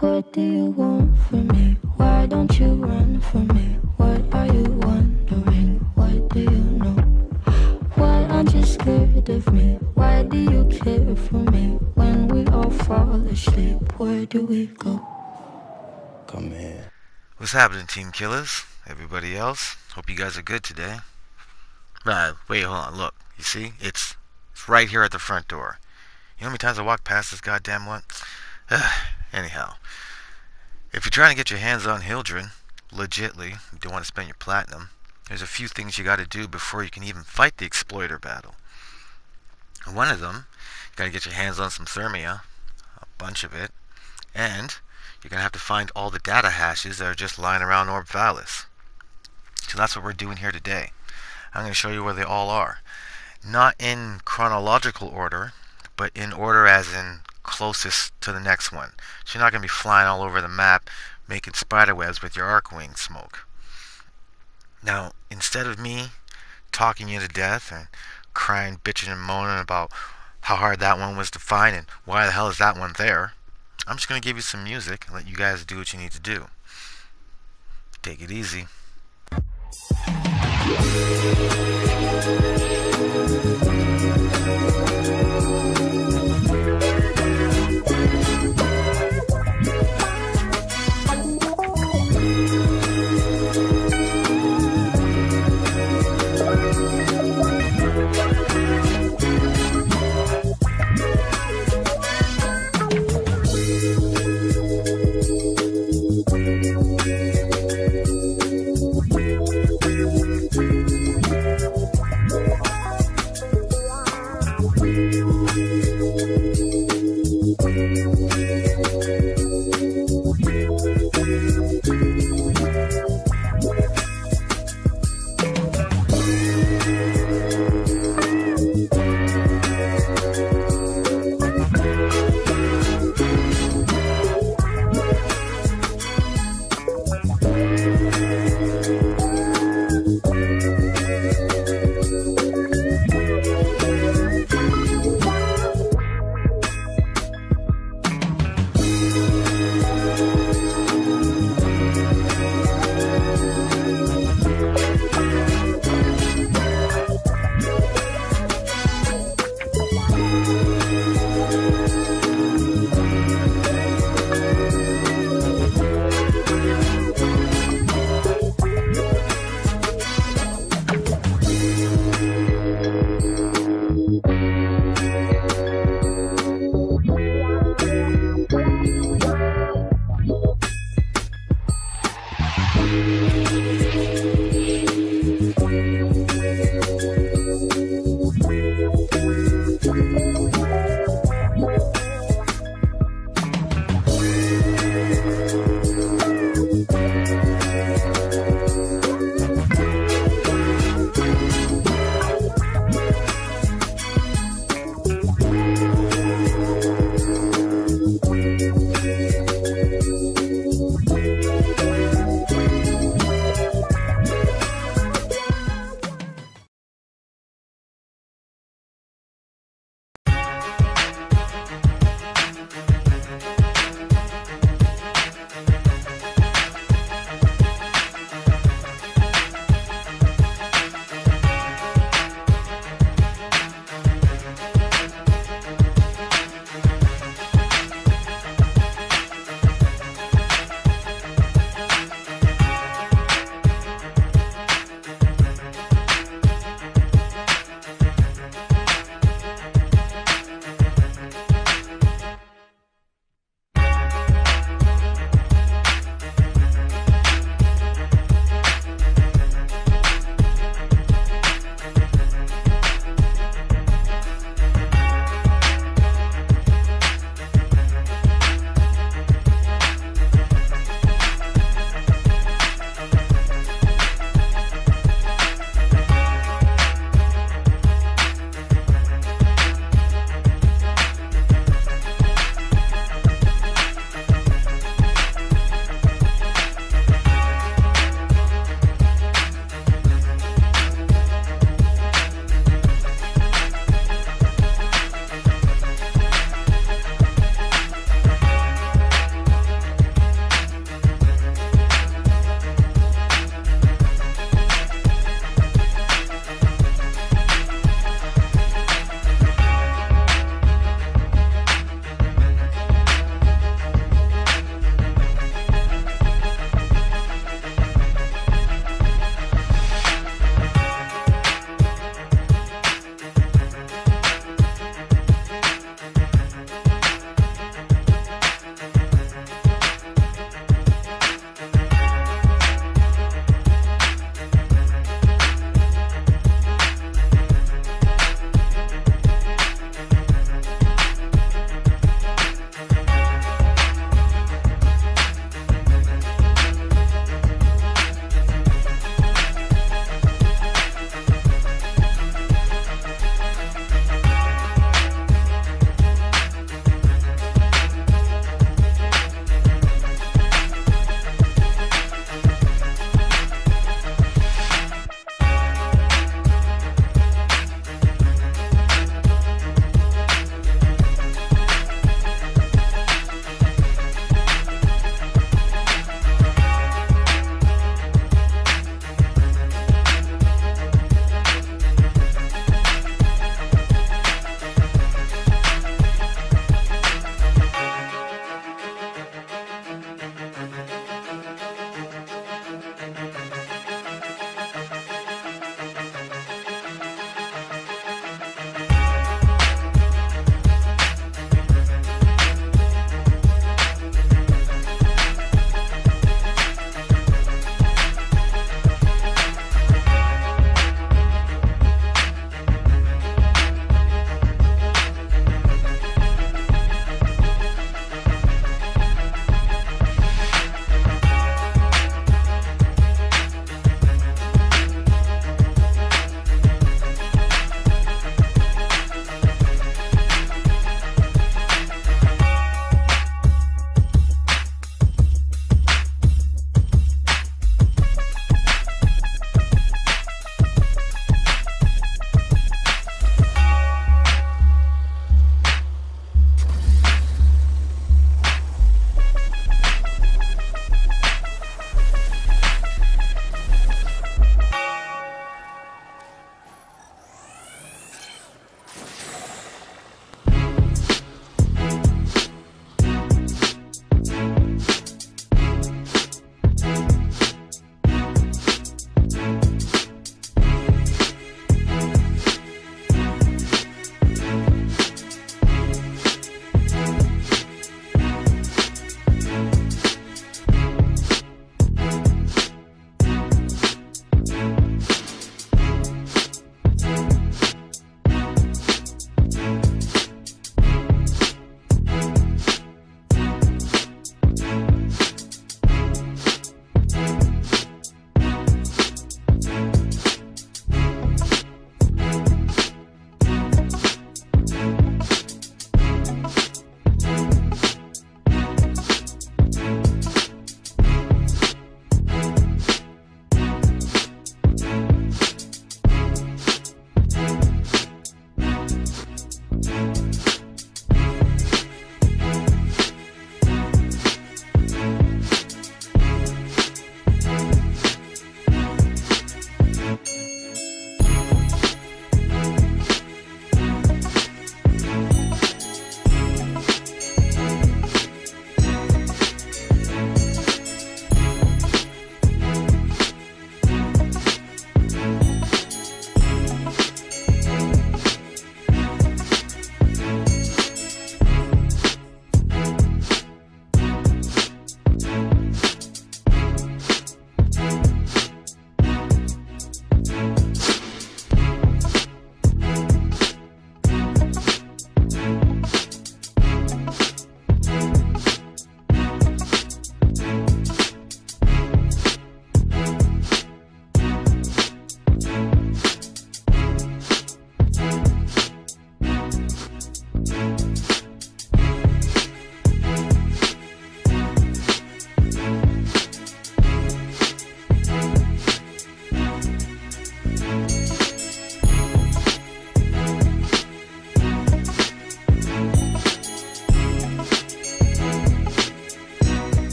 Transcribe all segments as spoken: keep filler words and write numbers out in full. What do you want from me? Why don't you run from me? What are you wondering? What do you know? Why aren't you scared of me? Why do you care for me? When we all fall asleep, where do we go? Come here. What's happening, team killers? Everybody else? Hope you guys are good today. Nah, wait, hold on, look. You see? It's, it's right here at the front door. You know how many times I walk past this goddamn one? Anyhow, if you're trying to get your hands on Hildron, legitly, you don't want to spend your platinum, there's a few things you got to do before you can even fight the exploiter battle. And one of them, you got to get your hands on some Thermia, a bunch of it, and you're going to have to find all the data hashes that are just lying around Orb Vallis. So that's what we're doing here today. I'm going to show you where they all are. Not in chronological order, but in order as in closest to the next one. So you're not going to be flying all over the map making spider webs with your arc wing smoke. Now, instead of me talking you to death and crying, bitching, and moaning about how hard that one was to find and why the hell is that one there, I'm just going to give you some music and let you guys do what you need to do. Take it easy.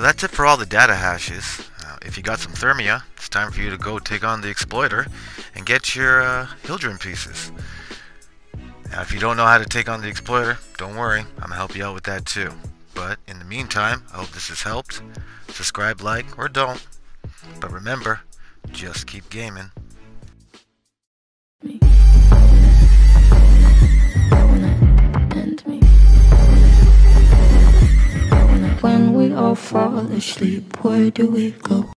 So that's it for all the data hashes. Uh, if you got some Thermia, it's time for you to go take on the exploiter and get your uh, Hildron pieces. Now, if you don't know how to take on the exploiter, don't worry, I'm gonna help you out with that too. But in the meantime, I hope this has helped. Subscribe, like, or don't. But remember, just keep gaming. When we all fall asleep, where do we go?